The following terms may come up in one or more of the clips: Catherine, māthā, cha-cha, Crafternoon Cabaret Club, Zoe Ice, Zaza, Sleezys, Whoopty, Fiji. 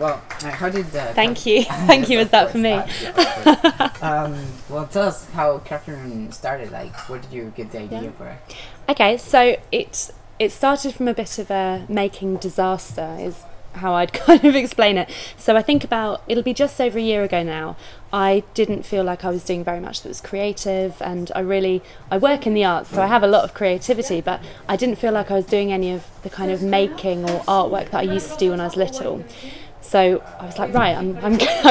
Well, how did that... Thank you, was that for me? Yeah, well, tell us how Catherine started, like, where did you get the idea for it? Okay, so it started from a bit of a making disaster, is how I'd kind of explain it. So I think about, it'll be just over a year ago now, I didn't feel like I was doing very much that was creative, and I work in the arts, so I have a lot of creativity, but I didn't feel like I was doing any of the kind of making or artwork that I used to do when I was little. So I was like, right, I'm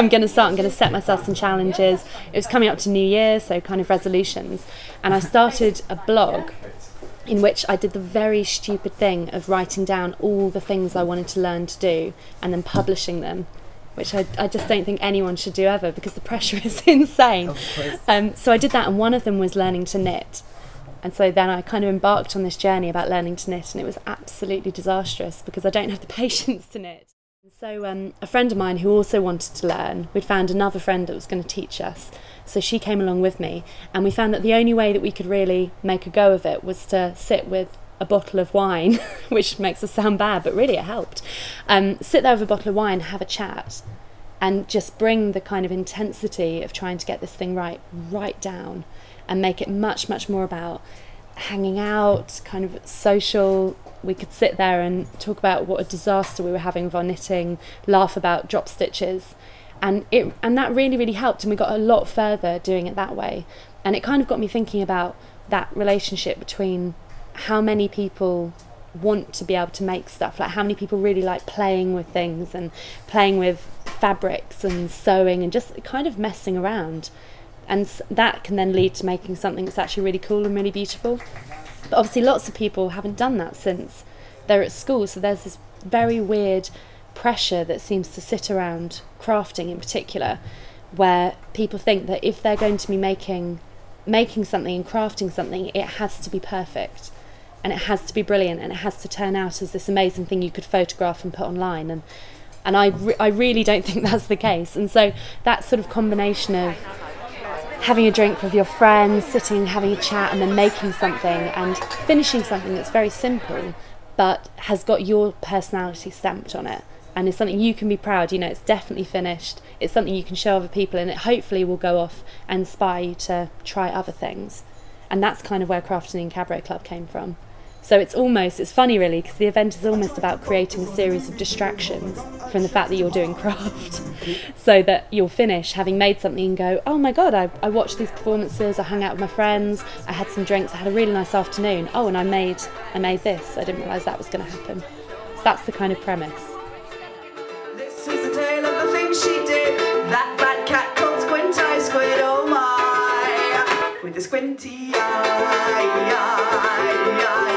going to start, I'm going to set myself some challenges. It was coming up to New Year, so kind of resolutions. And I started a blog in which I did the very stupid thing of writing down all the things I wanted to learn to do and then publishing them, which I just don't think anyone should do ever because the pressure is insane. So I did that, and one of them was learning to knit. And so then I kind of embarked on this journey about learning to knit, and it was absolutely disastrous because I don't have the patience to knit. So a friend of mine who also wanted to learn, we'd found another friend that was going to teach us, so she came along with me, and we found that the only way that we could really make a go of it was to sit with a bottle of wine, which makes us sound bad, but really it helped. Sit there with a bottle of wine, have a chat, and just bring the kind of intensity of trying to get this thing right down, and make it much, much more about hanging out, kind of social. We could sit there and talk about what a disaster we were having with our knitting, laugh about drop stitches, and that really, really helped, and we got a lot further doing it that way. And it kind of got me thinking about that relationship between how many people want to be able to make stuff, like how many people really like playing with things and playing with fabrics and sewing and just kind of messing around. And that can then lead to making something that's actually really cool and really beautiful. But obviously lots of people haven't done that since they're at school, so there's this very weird pressure that seems to sit around crafting in particular, where people think that if they're going to be making something and crafting something, it has to be perfect, and it has to be brilliant, and it has to turn out as this amazing thing you could photograph and put online. And I really don't think that's the case. And so that sort of combination of having a drink with your friends, sitting, having a chat, and then making something and finishing something that's very simple but has got your personality stamped on it and is something you can be proud, you know, it's definitely finished, it's something you can show other people, and it hopefully will go off and inspire you to try other things. And that's kind of where Crafternoon Cabaret Club came from. So it's funny really, because the event is almost about creating a series of distractions from the fact that you're doing craft, so that you'll finish having made something and go, oh my god, I watched these performances, I hung out with my friends, I had some drinks, I had a really nice afternoon, oh, and I made this, I didn't realise that was going to happen. So that's the kind of premise. This is the tale of the thing she did, that bad cat called Squint Eye Squid, oh my, with a squinty eye.